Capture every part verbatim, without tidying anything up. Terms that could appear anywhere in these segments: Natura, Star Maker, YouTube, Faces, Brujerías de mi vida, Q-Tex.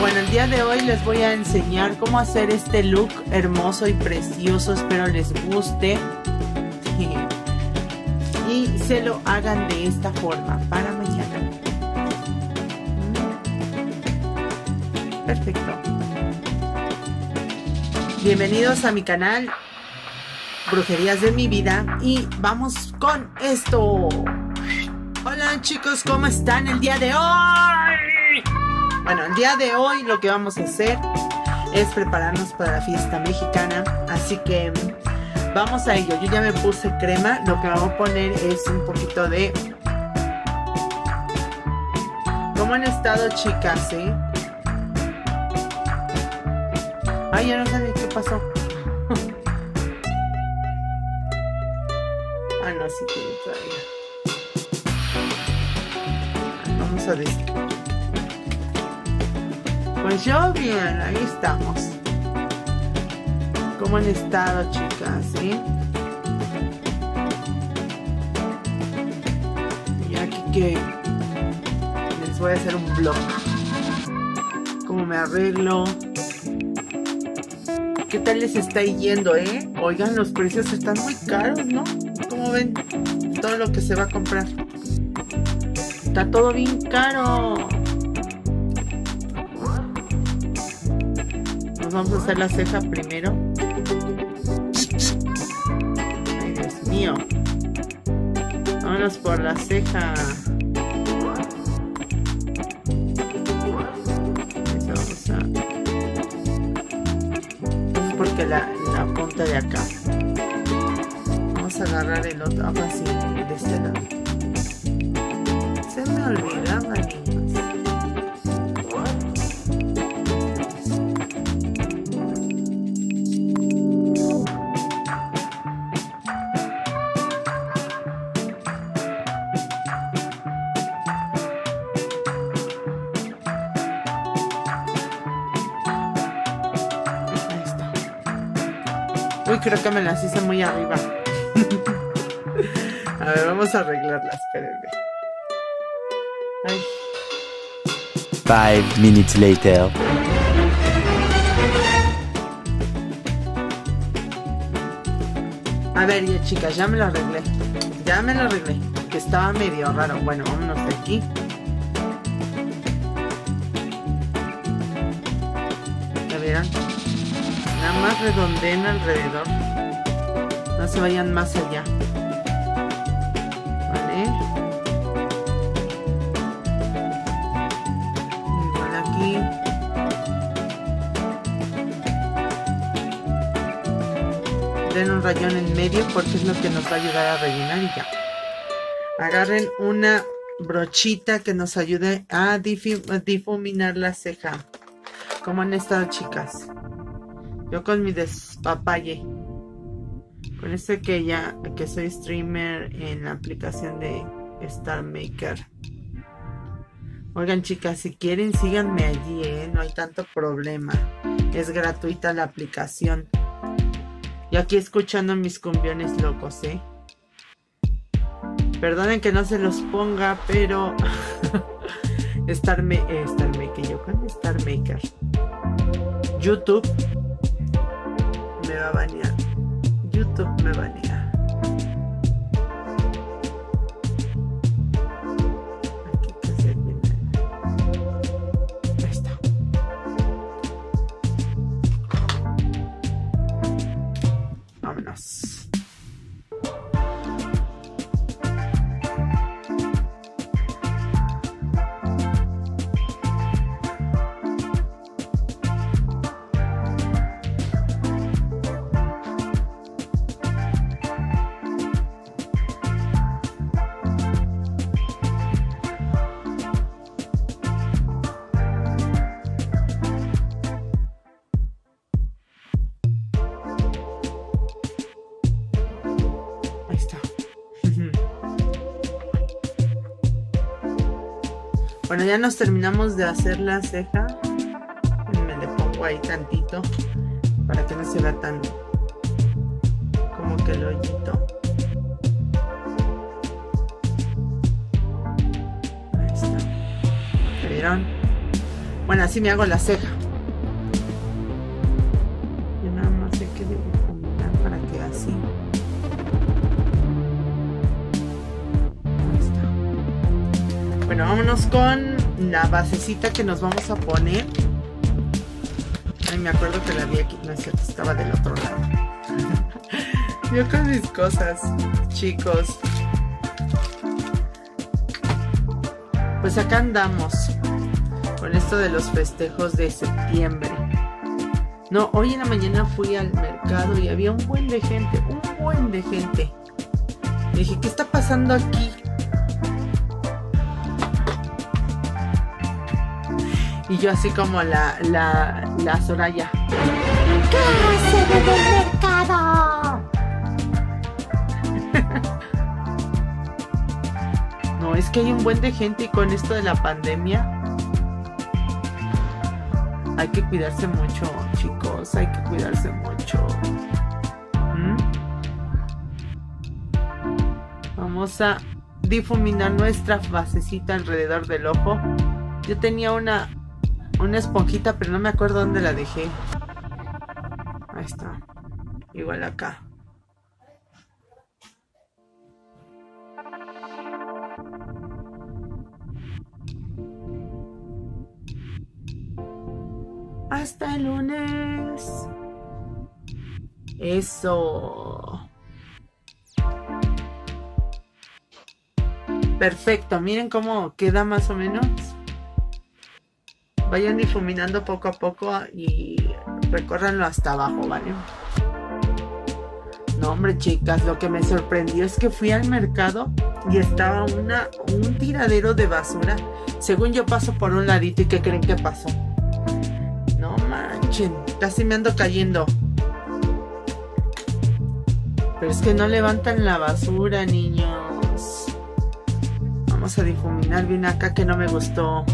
Bueno, el día de hoy les voy a enseñar cómo hacer este look hermoso y precioso. Espero les guste y se lo hagan de esta forma para mañana. Perfecto. Bienvenidos a mi canal Brujerías de mi vida y vamos con esto. Hola chicos, ¿cómo están el día de hoy? Bueno, el día de hoy lo que vamos a hacer es prepararnos para la fiesta mexicana, así que vamos a ello. Yo ya me puse crema, lo que vamos a poner es un poquito de... ¿Cómo han estado, chicas, eh? Ay, ya no sabía qué pasó. Ah, no, sí tiene todavía. Vamos a ver. Pues yo bien, ahí estamos. ¿Cómo han estado, chicas? ¿Sí? Y aquí que les voy a hacer un vlog. ¿Cómo me arreglo? ¿Qué tal les está yendo, eh? Oigan, los precios están muy caros, ¿no? Como ven, todo lo que se va a comprar. Está todo bien caro. Nos vamos a hacer la ceja primero. Ay, Dios mío. Vámonos por la ceja. Que la, la punta de acá vamos a agarrar el otro, ahora sí, de este lado. Se me olvidaba, creo que me las hice muy arriba. A ver, vamos a arreglarlas, espérenme. Ay. Five minutes later. A ver, ya, chicas, ya me lo arreglé. Ya me lo arreglé. Que estaba medio raro. Bueno, vámonos de aquí. ¿Ya vieron? Nada más redondeen alrededor. No se vayan más allá. Vale. Igual aquí. Den un rayón en medio porque es lo que nos va a ayudar a rellenar y ya. Agarren una brochita que nos ayude a difuminar la ceja. ¿Cómo han estado, chicas? Yo con mi despapalle, con este que ya, que soy streamer en la aplicación de Star Maker. Oigan, chicas, si quieren síganme allí, ¿eh? No hay tanto problema. Es gratuita la aplicación. Yo aquí escuchando mis cumbiones locos, ¿eh? Perdonen que no se los ponga, pero... Star, Ma eh, Star Maker, yo con Star Maker. YouTube... me va a banear. YouTube me banea. Aquí que se viene. Ahí está. Vámonos. Bueno, ya nos terminamos de hacer la ceja. Me le pongo ahí tantito para que no se vea tan como que el hoyito. ¿vieron? Bueno, así me hago la ceja. Yo nada más sé que debo combinar para que así. Ahí está. Bueno, vámonos con la basecita que nos vamos a poner. Ay, me acuerdo que la vi aquí. No es cierto, estaba del otro lado. Yo con mis cosas, chicos. Pues acá andamos con esto de los festejos de septiembre. No, hoy en la mañana fui al mercado y había un buen de gente, un buen de gente. Y dije, ¿qué está pasando aquí? Y yo así como la, la, la Soraya. ¿Qué se ve del mercado? No, es que hay un buen de gente y con esto de la pandemia hay que cuidarse mucho, chicos, hay que cuidarse mucho. ¿Mm? Vamos a difuminar nuestra basecita alrededor del ojo. Yo tenía una una esponjita, pero no me acuerdo dónde la dejé. Ahí está, igual acá. Hasta el lunes. Eso. Perfecto. Miren cómo queda más o menos. Vayan difuminando poco a poco y recórranlo hasta abajo, ¿vale? No, hombre, chicas. Lo que me sorprendió es que fui al mercado y estaba una, un tiradero de basura. Según yo paso por un ladito, ¿y qué creen que pasó? Casi me ando cayendo. Pero es que no levantan la basura, niños. Vamos a difuminar bien acá que no me gustó.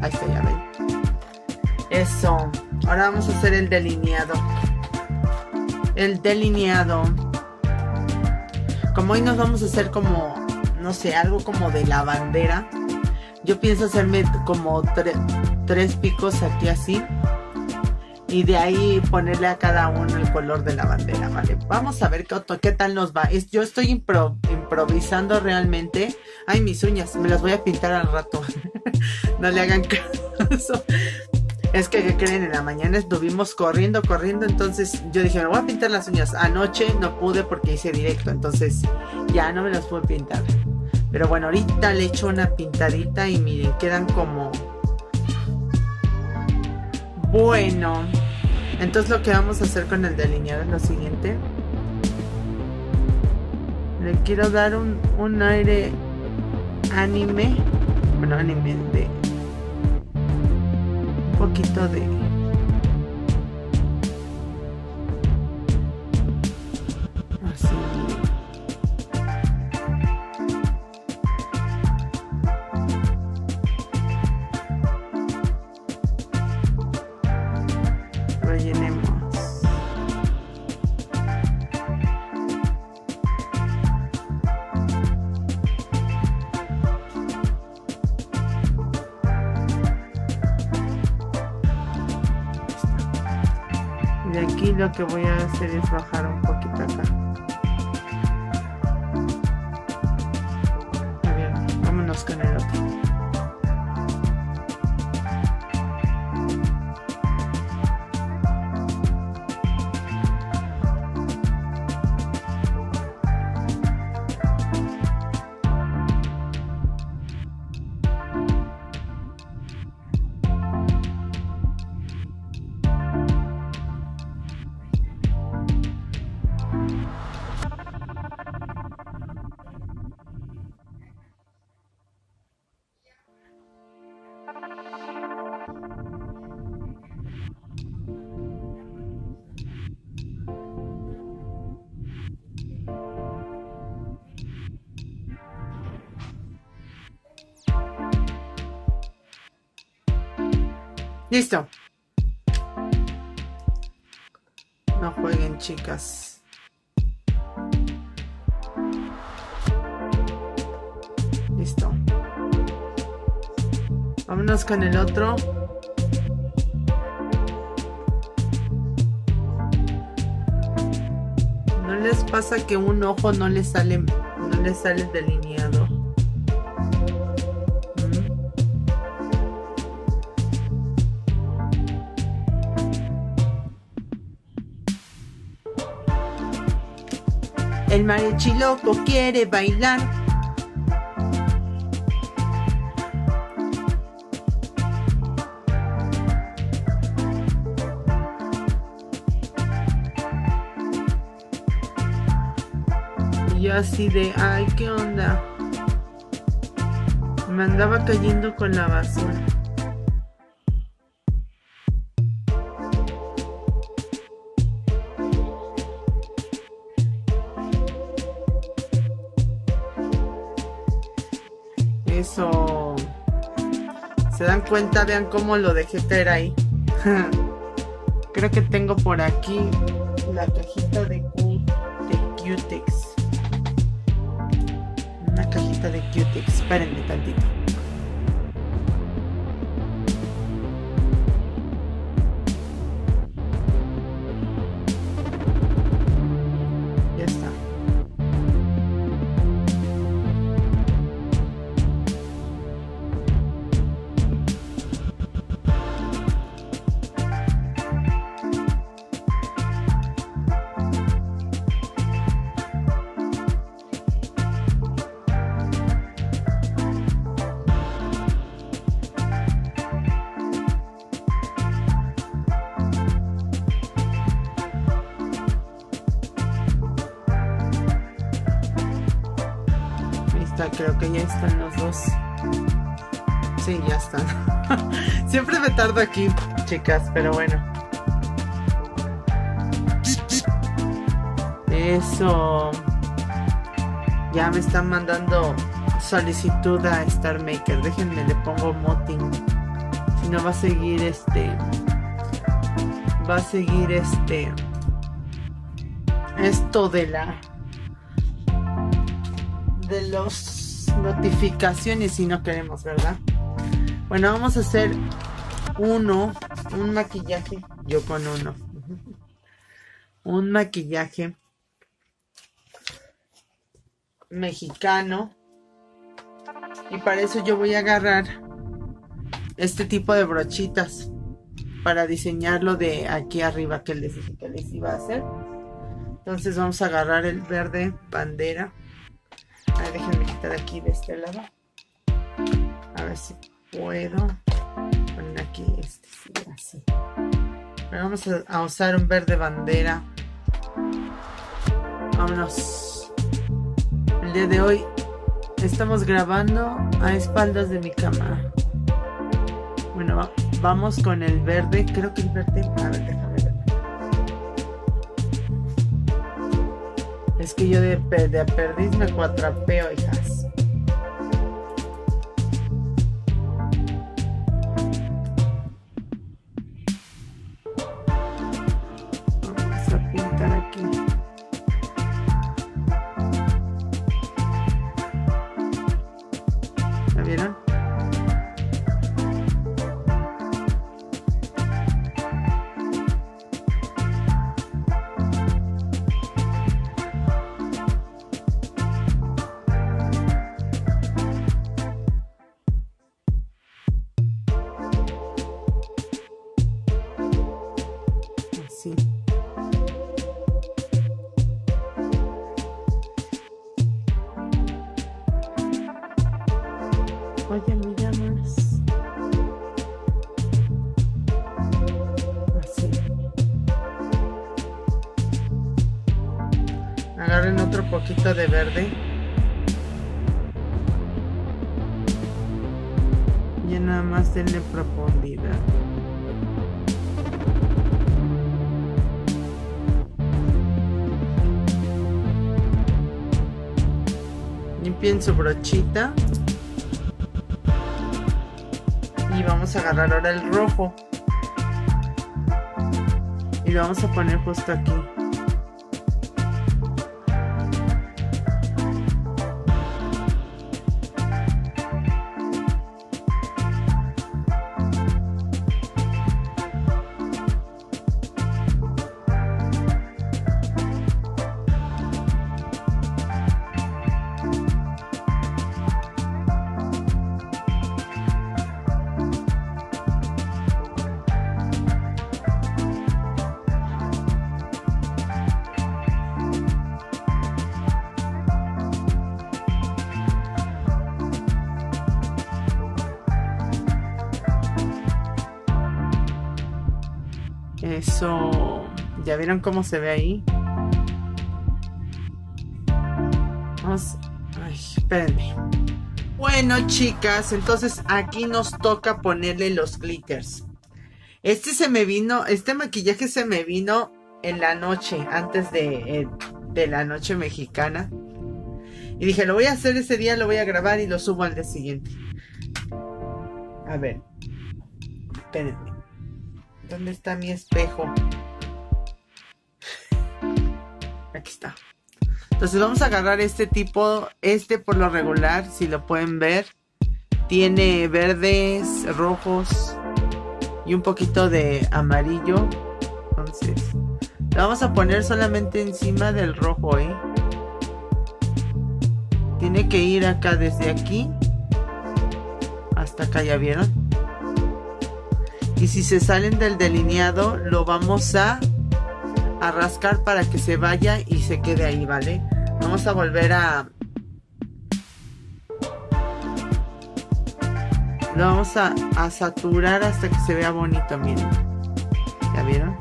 Ahí está, ya ven. Eso. Ahora vamos a hacer el delineado. El delineado. Como hoy nos vamos a hacer como, no sé, algo como de lavandera. Yo pienso hacerme como tre tres picos aquí así. Y de ahí ponerle a cada uno el color de la bandera, ¿vale? Vamos a ver qué, qué tal nos va. Es, yo estoy impro improvisando realmente. Ay, mis uñas, me las voy a pintar al rato. No le hagan caso. Es que, ¿qué creen? En la mañana estuvimos corriendo, corriendo. Entonces yo dije, me voy a pintar las uñas. Anoche no pude porque hice directo. Entonces ya no me las pude pintar. Pero bueno, ahorita le echo una pintadita y miren, quedan como... Bueno, entonces lo que vamos a hacer con el delineado es lo siguiente. Le quiero dar un, un aire anime. Bueno, anime de... Un poquito de... Así. De aquí lo que voy a hacer es bajar un poquito acá. Muy bien, vámonos con el otro. Listo. No jueguen, chicas. Vámonos con el otro. ¿No les pasa que un ojo no les sale, no les sale delineado? El mariachi loco quiere bailar. Y yo así de, ay, ¿qué onda? Me andaba cayendo con la basura. Eso. ¿Se dan cuenta? Vean cómo lo dejé caer ahí. Creo que tengo por aquí la cajita de, de Q-Tex. Una cajita de Q-Tex. Espérenme tantito. Ya está. Creo que ya están los dos. Sí, ya están. Siempre me tardo aquí, chicas, pero bueno. Eso. Ya me están mandando solicitud a Star Maker. Déjenme, le pongo moting. Si no va a seguir este... Va a seguir este... Esto de la... de las notificaciones si no queremos, ¿verdad? Bueno, vamos a hacer uno, un maquillaje, yo con uno, un maquillaje mexicano, y para eso yo voy a agarrar este tipo de brochitas para diseñarlo de aquí arriba que les dije que les iba a hacer. Entonces vamos a agarrar el verde bandera. Ah, déjenme quitar aquí de este lado. A ver si puedo poner aquí este, sí, así. Pero vamos a, a usar un verde bandera. Vámonos. El día de hoy estamos grabando a espaldas de mi cama. Bueno, va, vamos con el verde. Creo que el verde... A ver, déjame ver. Es que yo de, de a perdiz me cuatrapeo, hijas. Vamos a pintar aquí. ¿La vieron? Oye, mira más. Así. Agarren otro poquito de verde. Y nada más denle profundidad. Limpien su brochita. Y vamos a agarrar ahora el rojo y lo vamos a poner justo aquí. Eso. ¿Ya vieron cómo se ve ahí? Vamos. Ay, espérenme. Bueno, chicas, entonces aquí nos toca ponerle los glitters. Este se me vino, este maquillaje se me vino en la noche, antes de, eh, de la noche mexicana. Y dije, lo voy a hacer ese día, lo voy a grabar y lo subo al día siguiente. A ver. Espérenme. ¿Dónde está mi espejo? Aquí está. Entonces vamos a agarrar este tipo. Este por lo regular, si lo pueden ver, tiene verdes, rojos y un poquito de amarillo. Entonces lo vamos a poner solamente encima del rojo, ¿eh? Tiene que ir acá, desde aquí hasta acá, ¿ya vieron? Y si se salen del delineado, lo vamos a a rascar para que se vaya y se quede ahí, ¿vale? Vamos a volver a... Lo vamos a, a saturar hasta que se vea bonito, miren. ¿Ya vieron?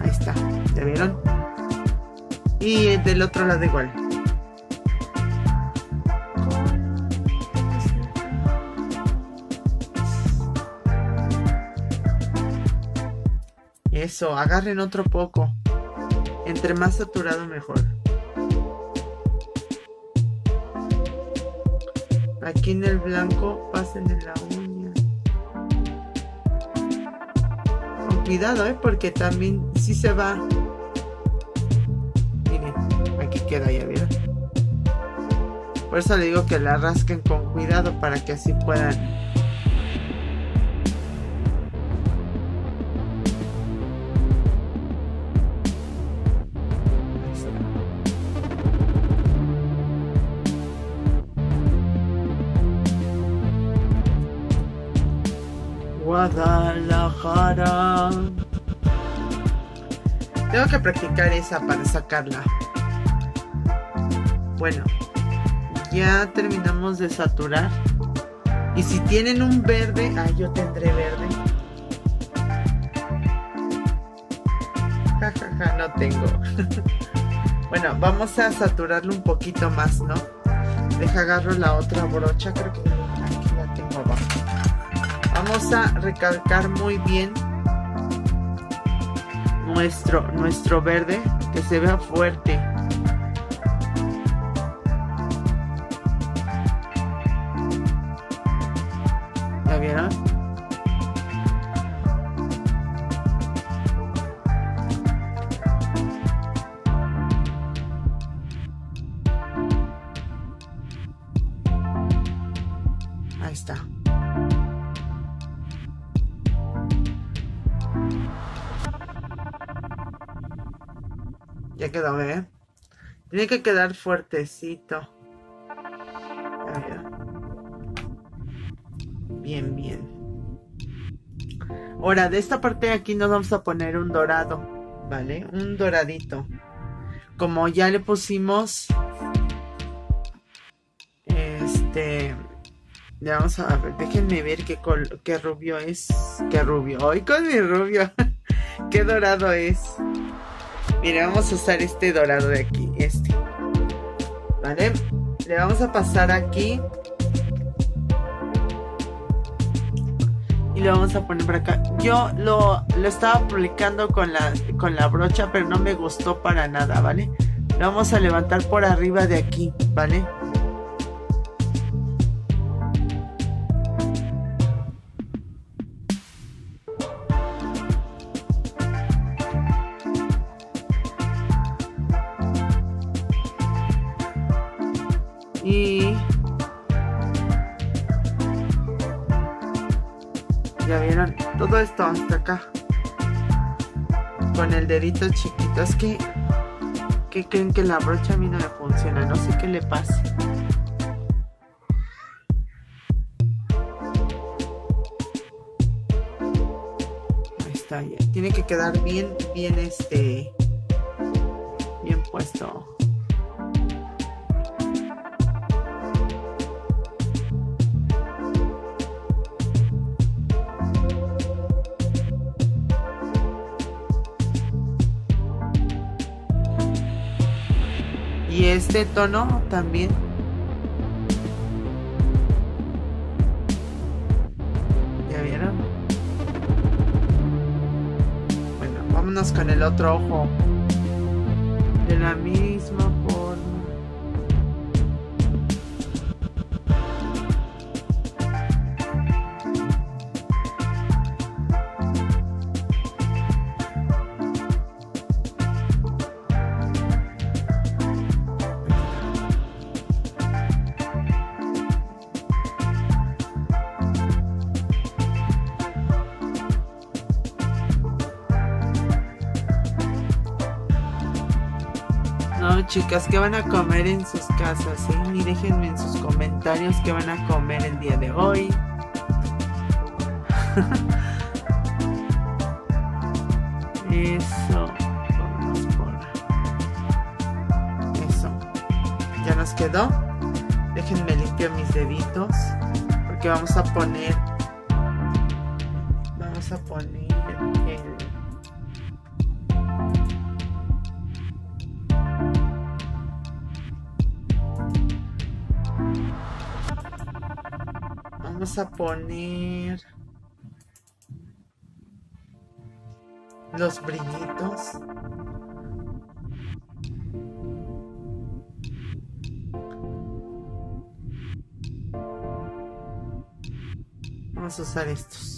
Ahí está, ¿ya vieron? Y del otro lado igual. Eso, agarren otro poco. Entre más saturado, mejor. Aquí en el blanco, pasen en la uña. Con cuidado, ¿eh? Porque también sí se va. Miren, aquí queda, ya vieron. Por eso le digo que la rasquen con cuidado para que así puedan... Guadalajara. Tengo que practicar esa para sacarla. Bueno, ya terminamos de saturar. Y si tienen un verde, ah, yo tendré verde. Ja, ja, ja, no tengo. Bueno, vamos a saturarlo un poquito más, ¿no? Deja, agarro la otra brocha, creo que aquí la tengo abajo. Vamos a recalcar muy bien nuestro, nuestro verde, que se vea fuerte. ¿Ya vieron? Ahí está. Ya quedó, ¿eh? Tiene que quedar fuertecito. Bien, bien. Ahora, de esta parte de aquí nos vamos a poner un dorado, ¿vale? Un doradito. Como ya le pusimos... Este... Le vamos a ver, déjenme ver qué, col qué rubio es. Qué rubio. ¡Ay, con mi rubio! ¡Qué dorado es! Mira, vamos a usar este dorado de aquí, este, ¿vale? Le vamos a pasar aquí y lo vamos a poner por acá. Yo lo, lo estaba aplicando con la, con la brocha, pero no me gustó para nada, ¿vale? Lo vamos a levantar por arriba de aquí, ¿vale? Ya vieron, todo esto hasta acá con el dedito chiquito. Es que, ¿qué creen? Que la brocha a mí no me funciona, no sé qué le pasa. Ahí está, ya. Tiene que quedar bien, bien este, bien puesto. y este tono también. ¿Ya vieron? Bueno, vámonos con el otro ojo. De la misma chicas, ¿qué van a comer en sus casas? ¿eh? Y déjenme en sus comentarios qué van a comer el día de hoy. Eso. Vamos por... Eso. Ya nos quedó. Déjenme limpiar mis deditos, porque vamos a poner... Vamos a poner... el... Vamos a poner los brillitos. Vamos a usar estos.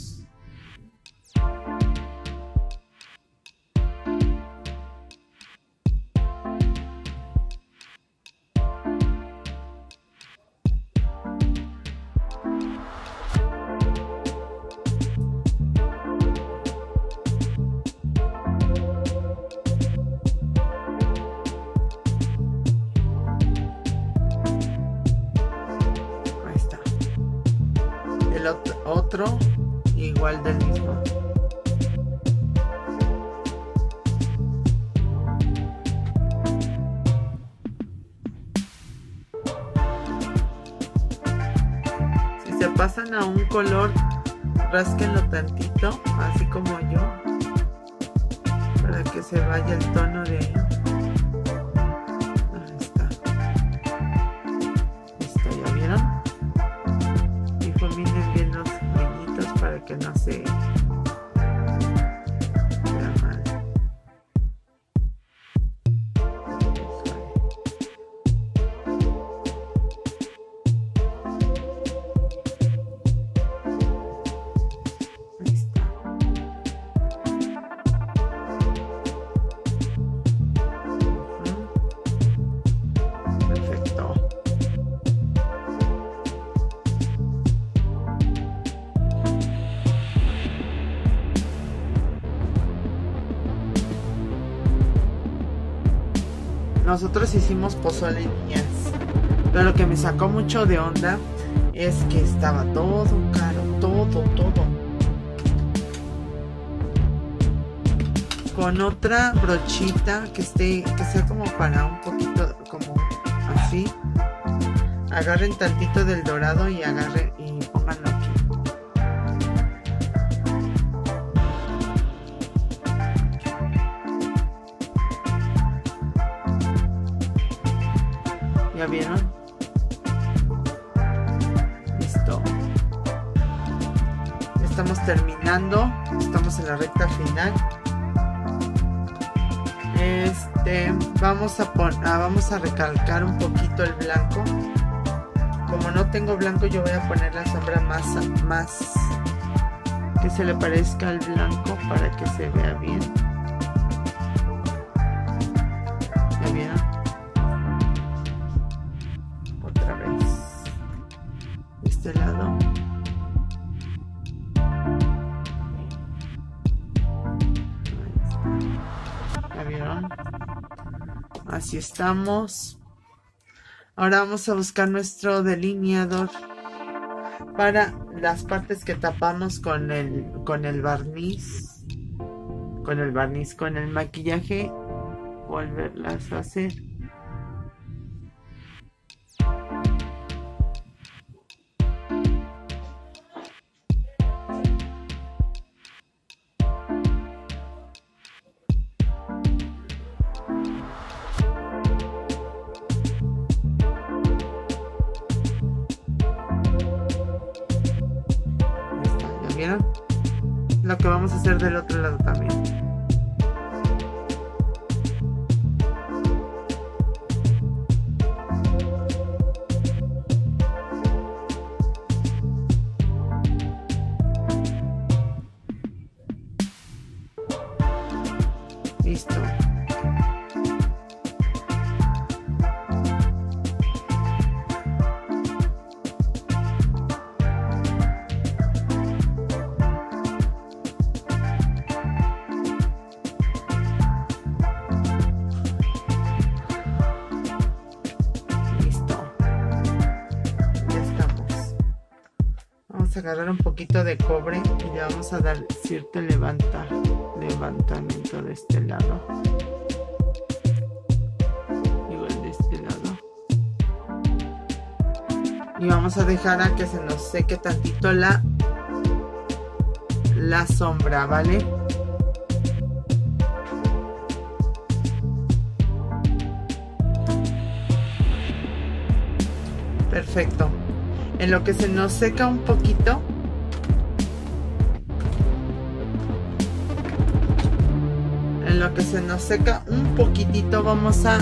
Otro igual del mismo. Si se pasan a un color, rásquenlo tantito, así como yo, para que se vaya el tono de... Ahí está. Listo, ¿ya vieron? Difuminen bien los... para que no se vea mal. Ahí está. Uh-huh. Perfecto. Nosotros hicimos pozole, niñas, pero lo que me sacó mucho de onda es que estaba todo caro, todo, todo. Con otra brochita que esté, que sea como para un poquito, como así, agarren tantito del dorado y agarren y pónganlo aquí. ¿Ya vieron? Listo. Estamos terminando. Estamos en la recta final. Este, vamos a, pon ah, vamos a recalcar un poquito el blanco. Como no tengo blanco, yo voy a poner la sombra más, más que se le parezca al blanco para que se vea bien. ¿Ya vieron? Este lado. ¿Ya vieron? Así estamos. Ahora vamos a buscar nuestro delineador para las partes que tapamos con el con el barniz, con el barniz, con el maquillaje, volverlas a hacer. que vamos a hacer del otro lado también. Listo. Listo. Ya estamos. Vamos a agarrar un poquito de cobre y le vamos a dar cierto levantar. Levantamiento de este lado, igual de este lado, y vamos a dejar a que se nos seque tantito la la sombra, ¿vale? Perfecto. En lo que se nos seca un poquito, lo que se nos seca un poquitito, vamos a,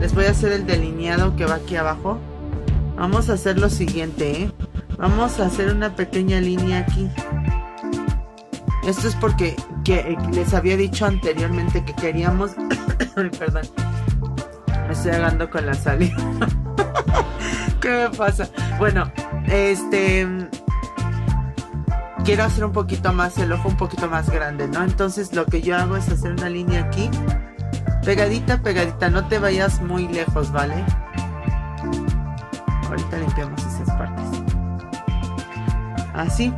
les voy a hacer el delineado que va aquí abajo. Vamos a hacer lo siguiente, ¿eh? Vamos a hacer una pequeña línea aquí. Esto es porque que, les había dicho anteriormente que queríamos perdón, me estoy agarrando con la salida. ¿Qué me pasa? Bueno, este quiero hacer un poquito más, el ojo un poquito más grande, ¿no? Entonces lo que yo hago es hacer una línea aquí, pegadita, pegadita, no te vayas muy lejos, ¿vale? Ahorita limpiamos esas partes. Así.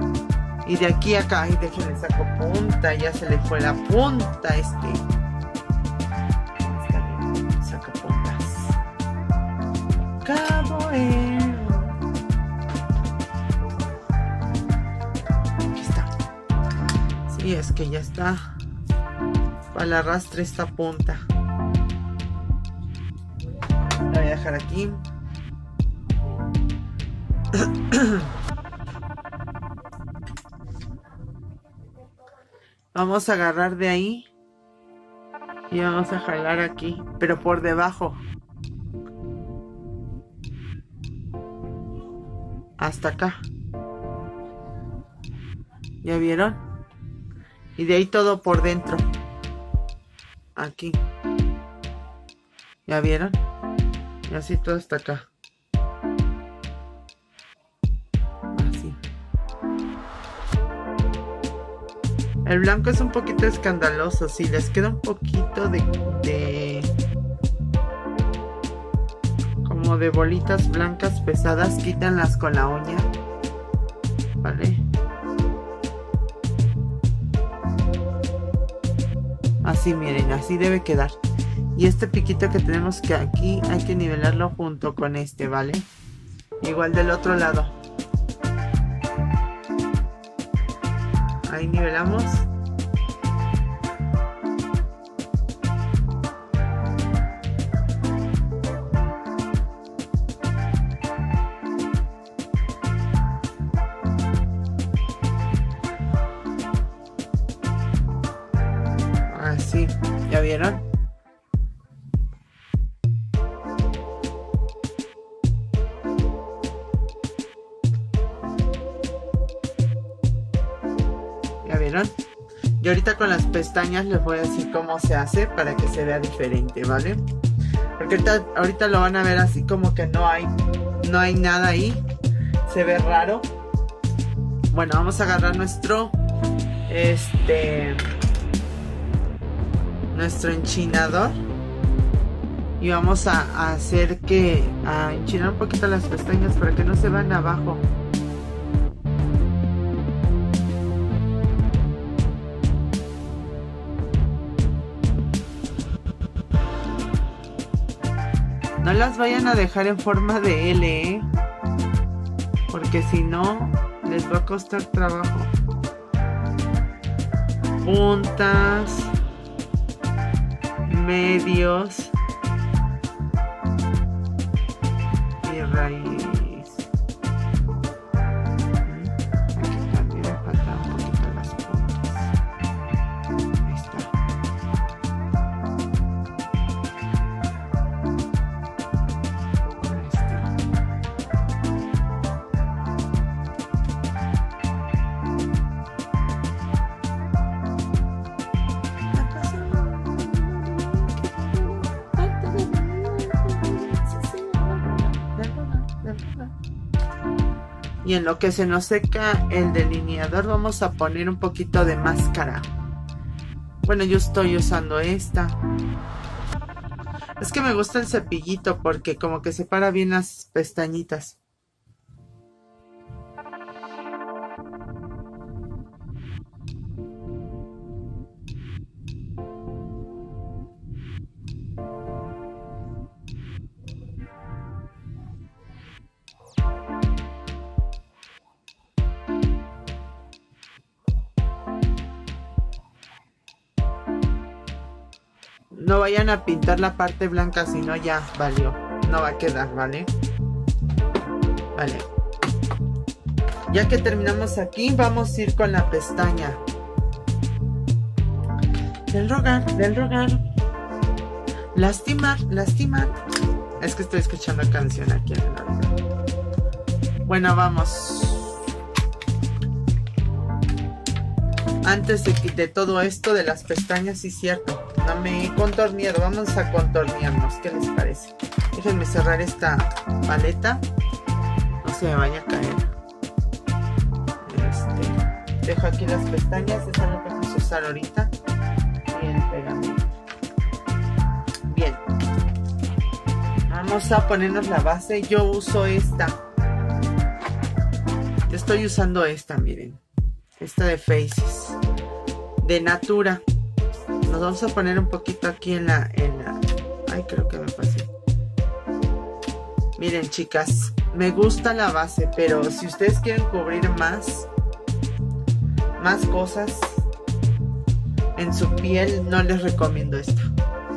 Y de aquí a acá, y déjenme saco punta, ya se le fue la punta a este. Está bien, saca puntas. Cabo en... Y es que ya está, para el arrastre esta punta. La voy a dejar aquí. Vamos a agarrar de ahí y vamos a jalar aquí, pero por debajo. Hasta acá. ¿Ya vieron? Y de ahí todo por dentro. Aquí. ¿Ya vieron? Y así todo hasta acá. Así. El blanco es un poquito escandaloso. Sí, les queda un poquito de... de como de bolitas blancas pesadas. Quítanlas con la uña. ¿Vale? Así, miren, así debe quedar. Y este piquito que tenemos que aquí hay que nivelarlo junto con este, ¿vale? Igual del otro lado. Ahí nivelamos. Sí, ¿ya vieron? ¿Ya vieron? Y ahorita con las pestañas les voy a decir cómo se hace para que se vea diferente, ¿vale? Porque ahorita, ahorita lo van a ver así como que no hay, no hay nada ahí. Se ve raro. Bueno, vamos a agarrar nuestro... Este... nuestro enchinador y vamos a, a hacer que a enchinar un poquito las pestañas para que no se van abajo. No las vayan a dejar en forma de L, ¿eh? Porque si no les va a costar trabajo. Puntas, medios y raíz. Aquí también le faltan un poquito las puntas. Y en lo que se nos seca el delineador vamos a poner un poquito de máscara. Bueno, yo estoy usando esta. Es que me gusta el cepillito porque como que separa bien las pestañitas. No vayan a pintar la parte blanca, si no ya valió, no va a quedar, ¿vale? Vale. Ya que terminamos aquí, vamos a ir con la pestaña. Del rogar, del rogar. Lastimar, lastimar. Es que estoy escuchando canción aquí en el audio. Bueno, vamos. Antes de, de todo esto de las pestañas, sí es cierto. Me contornear, vamos a contornearnos. ¿Qué les parece? Déjenme cerrar esta paleta, no se me vaya a caer. Este, dejo aquí las pestañas, esa es la que vamos a usar ahorita. Y el pegamento. Bien, vamos a ponernos la base. Yo uso esta, yo estoy usando esta, miren, esta de Faces de Natura. Nos vamos a poner un poquito aquí en la, en la... Ay, creo que me pasé. Miren, chicas, me gusta la base, pero si ustedes quieren cubrir más, más cosas en su piel, no les recomiendo esta.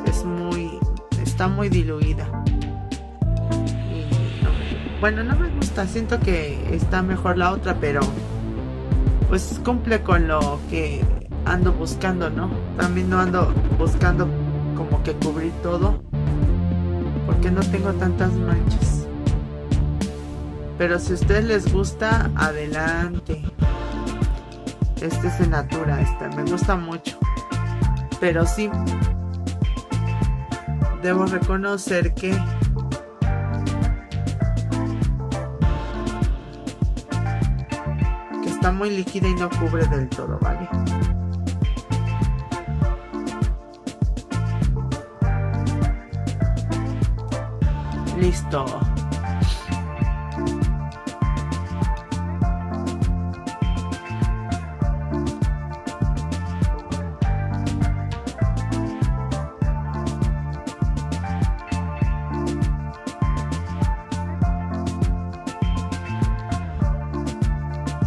Es muy... está muy diluida. Y no, bueno, no me gusta. Siento que está mejor la otra, pero pues cumple con lo que ando buscando, ¿no? También no ando buscando como que cubrir todo, porque no tengo tantas manchas. Pero si a ustedes les gusta, adelante. Este es de Natura, esta me gusta mucho. Pero sí, debo reconocer que que está muy líquida y no cubre del todo, ¿vale? Listo.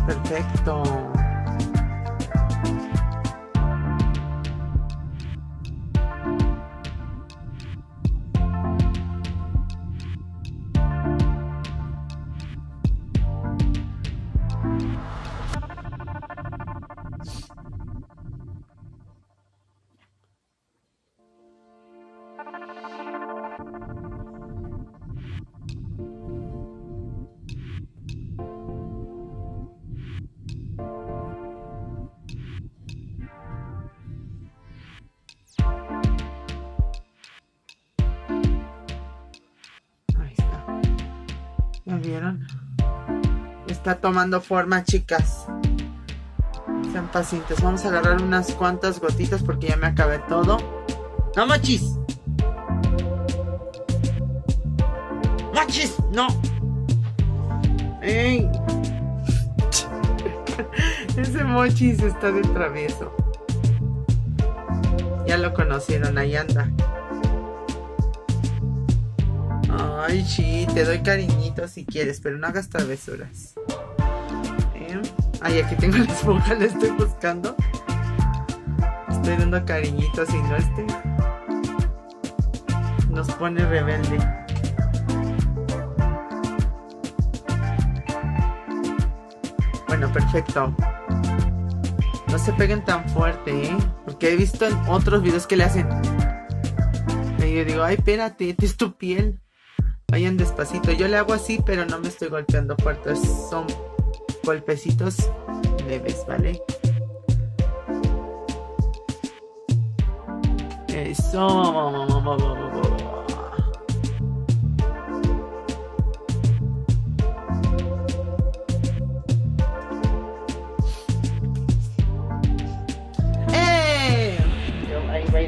Perfecto. ¿Vieron? Está tomando forma, chicas. Sean pacientes. Vamos a agarrar unas cuantas gotitas porque ya me acabé todo. ¡No, machis! ¡Machis! ¡No! ¡Ey! Ese mochis está de travieso. Ya lo conocieron, ahí anda. Ay, sí, te doy cariñito si quieres, pero no hagas travesuras. ¿Eh? Ay, aquí tengo la esponja, la estoy buscando. Estoy dando cariñito, si no este nos pone rebelde. Bueno, perfecto. No se peguen tan fuerte, ¿eh? Porque he visto en otros videos que le hacen. Y yo digo, ay, espérate, esta es tu piel. Vayan despacito, yo le hago así, pero no me estoy golpeando fuerte, son golpecitos leves, ¿vale? Eso.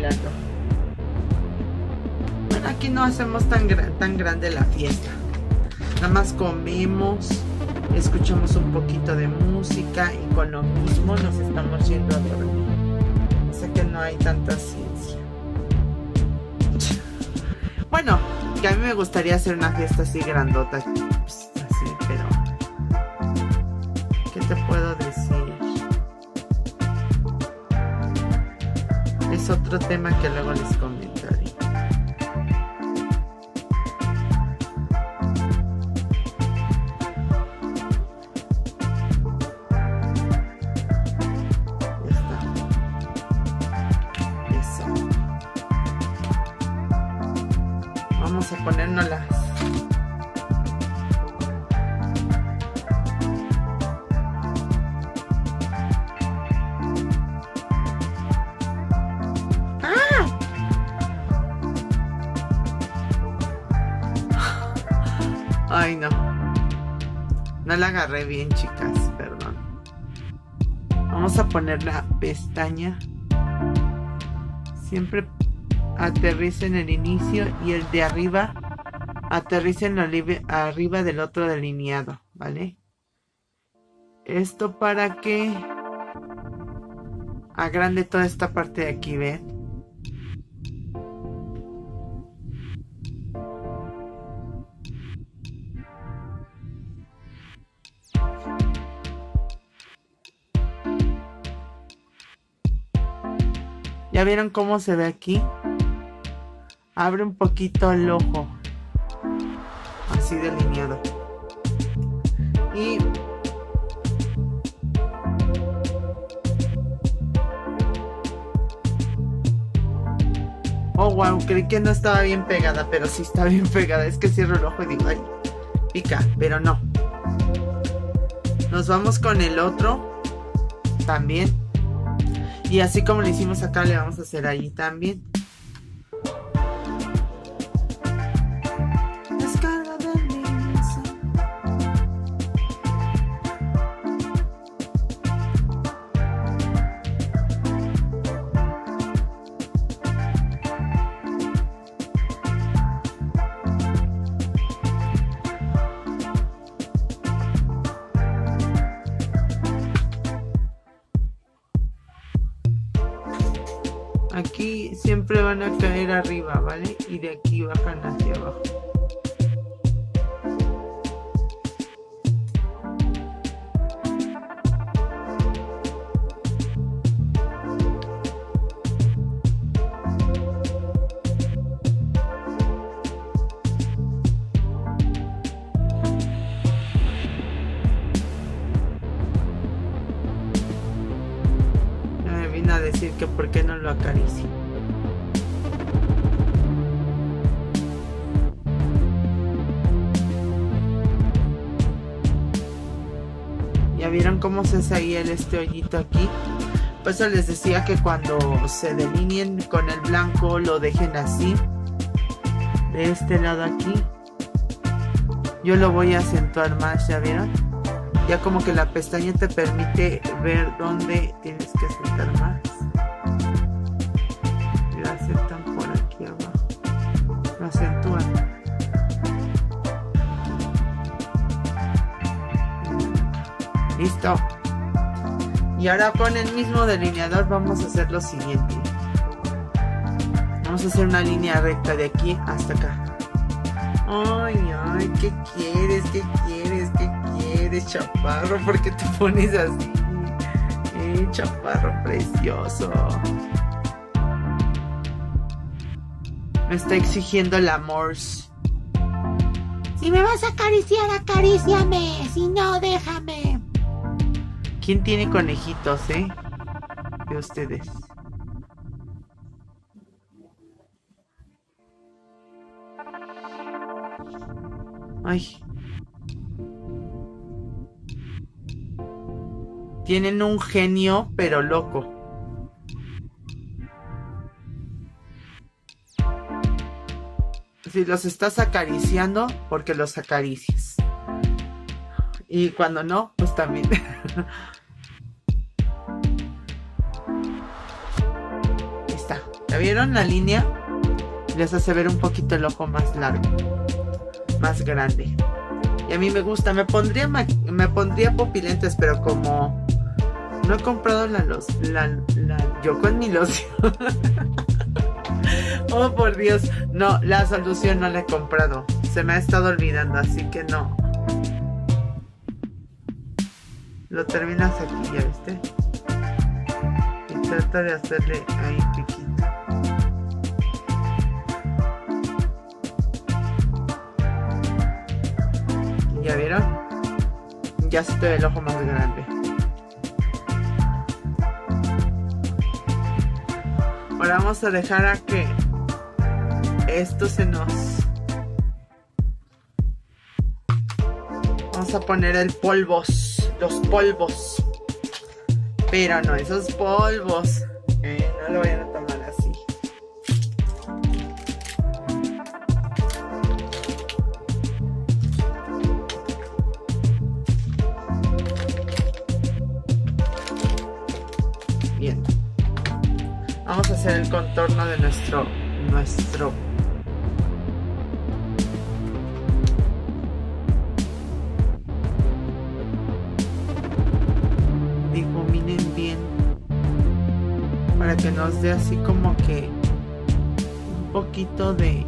mirando. Bueno, aquí no hacemos tan, gra tan grande la fiesta. Nada más comemos, escuchamos un poquito de música y con lo mismo nos estamos yendo a dormir. O sea que no hay tanta ciencia. Bueno, que a mí me gustaría hacer una fiesta así grandota. Pues, así, pero... ¿qué te puedo decir? Es otro tema que luego les comentaré. Vamos a ponernos las ¡ah! Ay, no. No la agarré bien, chicas, perdón. Vamos a poner la pestaña. Siempre aterricen el inicio y el de arriba aterricen arriba del otro delineado, ¿vale? Esto para que agrande toda esta parte de aquí, ¿ven? ¿Ya vieron cómo se ve aquí? Abre un poquito el ojo, así delineado. Y oh, wow, creí que no estaba bien pegada, pero sí está bien pegada. Es que cierro el ojo y digo, ay, pica, pero no. Nos vamos con el otro también. Y así como le hicimos acá, le vamos a hacer allí también. Aquí siempre van a caer arriba, ¿vale? Y de aquí bajan hacia abajo. A decir que por qué no lo acaricio. Ya vieron cómo se hace ahí el este hoyito aquí. Por eso les decía que cuando se delineen con el blanco lo dejen así, de este lado aquí. Yo lo voy a acentuar más, ya vieron. Ya como que la pestaña te permite ver dónde tienes que aceptar más. Lo aceptan por aquí abajo. Lo acentúan. Listo. Y ahora con el mismo delineador vamos a hacer lo siguiente. Vamos a hacer una línea recta de aquí hasta acá. Ay, ay, ¿qué quieres? ¿Qué quieres? ¿Qué quieres, chaparro? ¿Por qué te pones así? Eh, chaparro precioso. Me está exigiendo el amor. Si me vas a acariciar, acaríciame. Si no, déjame. ¿Quién tiene conejitos, eh? De ustedes. Ay. Tienen un genio, pero loco. Si los estás acariciando, porque los acaricias. Y cuando no, pues también. Está, ¿ya ¿Vieron la línea? Les hace ver un poquito el ojo más largo, más grande. Y a mí me gusta. Me pondría, me pondría pupilentes, pero como no he comprado la, los, la, la yo con mi loción. Oh, por Dios. No, la solución no la he comprado. Se me ha estado olvidando, así que no. Lo terminas aquí, ¿ya viste? Y trata de hacerle ahí piquito. ¿Ya vieron? Ya se te ve el ojo más grande. Ahora vamos a dejar a que esto se nos... Vamos a poner el polvos, los polvos. Pero no, esos polvos. Eh, no lo vayan a tomar así. Bien. Vamos a hacer el contorno de nuestro, nuestro que nos dé así como que un poquito de eso.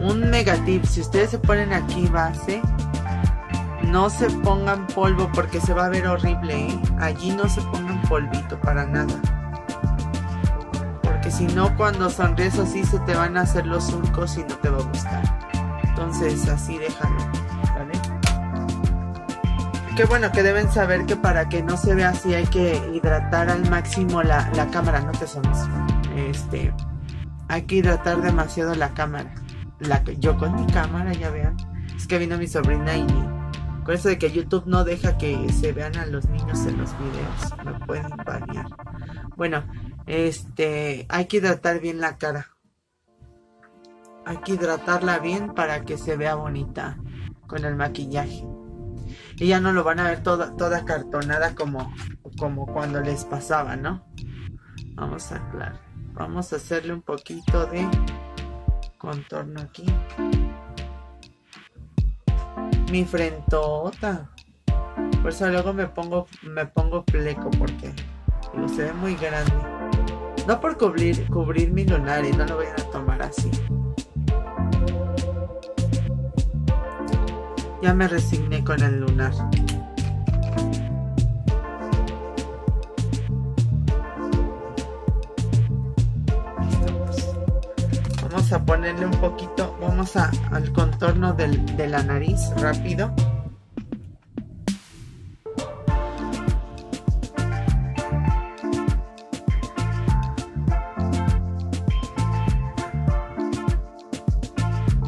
Un mega tip: si ustedes se ponen aquí base, no se pongan polvo porque se va a ver horrible, ¿eh? Allí no se pongan polvito para nada, porque si no, cuando sonríes así se te van a hacer los surcos y no te va a gustar. Entonces así déjalo, ¿vale? Qué bueno que deben saber que para que no se vea así hay que hidratar al máximo la, la cámara. No te sones, este, hay que hidratar demasiado la cámara. La, yo con mi cámara, ya vean. Es que vino mi sobrina y con eso de que YouTube no deja que se vean a los niños en los videos, me pueden banear. Bueno, este, hay que hidratar bien la cara. Hay que hidratarla bien para que se vea bonita con el maquillaje. Y ya no lo van a ver toda, toda cartonada como, como cuando les pasaba, ¿no? Vamos a aclarar. Vamos a hacerle un poquito de contorno aquí. Mi frentota. Por eso luego me pongo me pongo fleco, porque digo, se ve muy grande. No por cubrir cubrir mi lunar, y no lo voy a tomar así. Ya me resigné con el lunar. A ponerle un poquito, vamos a, al contorno del, de la nariz rápido.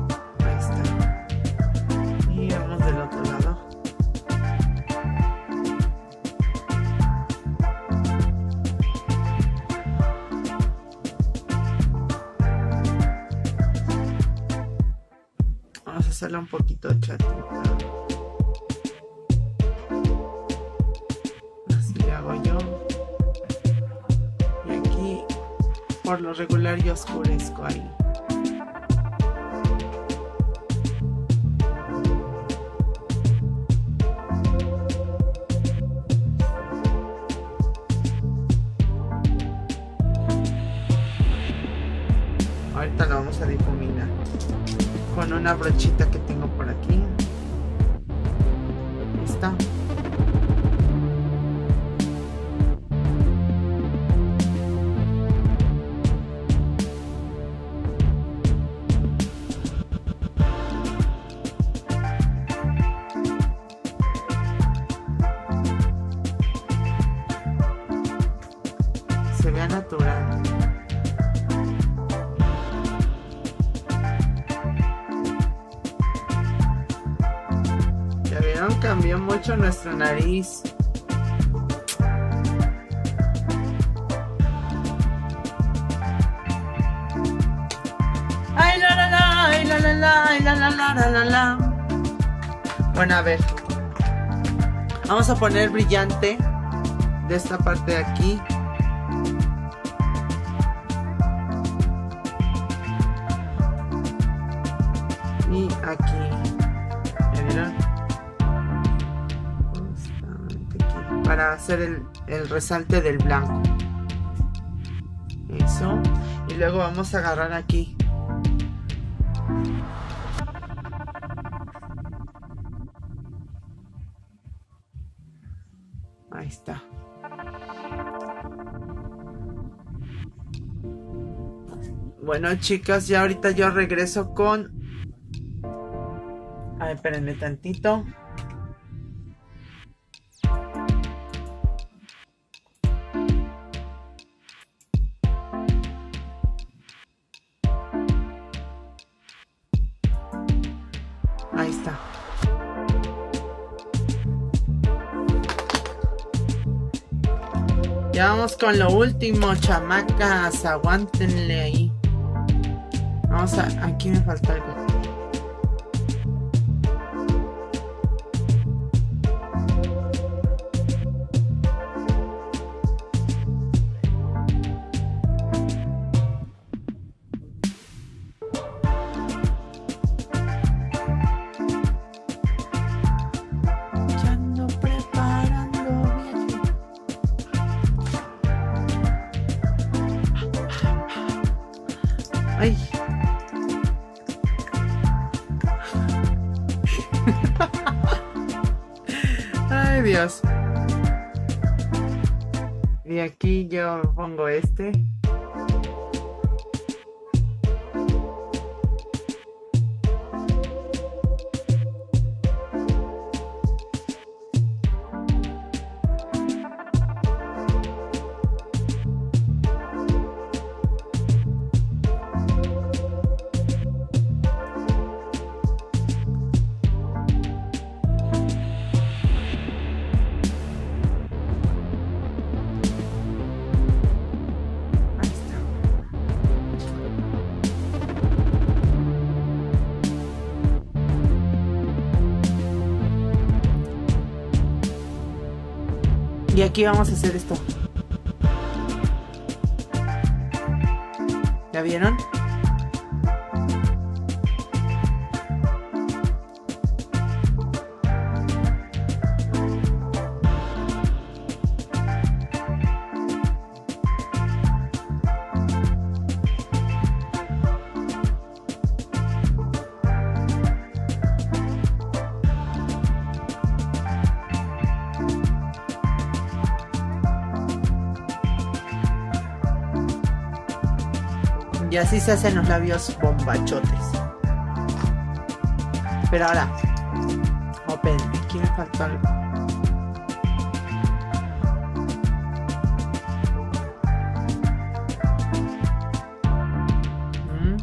Ahí está. Y vamos del otro lado. Hacerla un poquito chatita. Así le hago yo. Y aquí, por lo regular, yo oscurezco ahí. Ahorita lo vamos a difuminar con una brochita que tengo por aquí. Listo. Se vea natural. Ya vieron, cambió mucho nuestra nariz. Ay, la, la, la, ay, la, la, la, ay, la, la, la, la, la. Bueno, a ver. Vamos a poner brillante de esta parte de aquí. Y aquí. ¿Ya vieron? Justamente aquí. Para hacer el, el resalte del blanco. Eso. Y luego vamos a agarrar aquí. Ahí está. Bueno, chicas, ya ahorita yo regreso con... A ver, espérenme tantito. Ahí está. Ya vamos con lo último, chamacas. Aguántenle ahí. Vamos a... Aquí me falta algo. Ay. Ay, Dios. Y aquí yo pongo este. Y aquí vamos a hacer esto. ¿Ya vieron? Y así se hacen los labios bombachotes. Pero ahora, open, aquí me faltó algo. ¿Mm?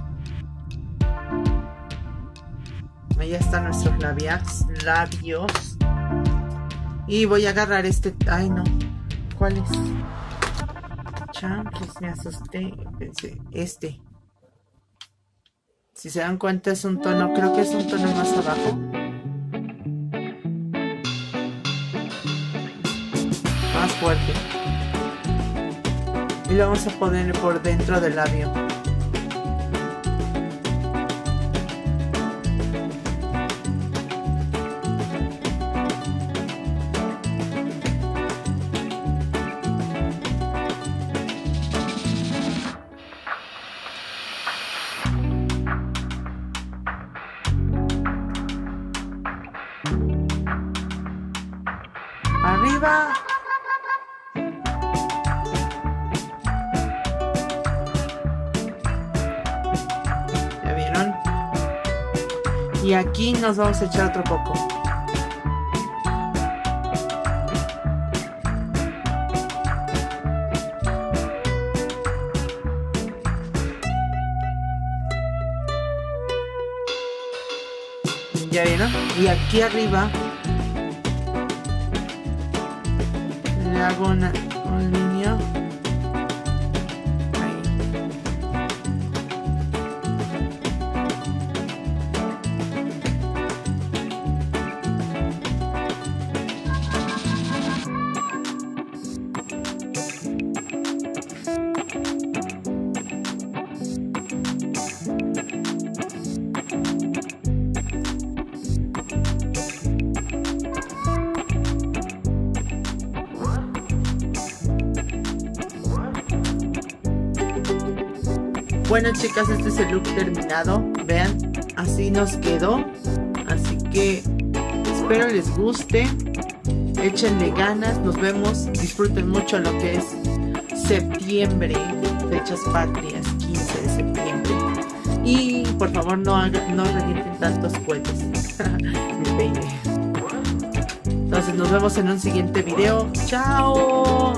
Ahí están nuestros labios, labios. Y voy a agarrar este. Ay, no. ¿Cuál es? Pues me asusté, pensé, este. Si se dan cuenta es un tono, creo que es un tono más abajo. Más fuerte. Y lo vamos a poner por dentro del labio. Arriba. ¿Ya vieron? Y aquí nos vamos a echar otro poco. ¿Ya vieron? Y aquí arriba. le hago una, una línea. Bueno, chicas, este es el look terminado. Vean, así nos quedó. Así que espero les guste. Échenle ganas. Nos vemos. Disfruten mucho lo que es septiembre. Fechas patrias, quince de septiembre. Y por favor no, haga, no revienten tantos cohetes. Me peine. Entonces nos vemos en un siguiente video. ¡Chao!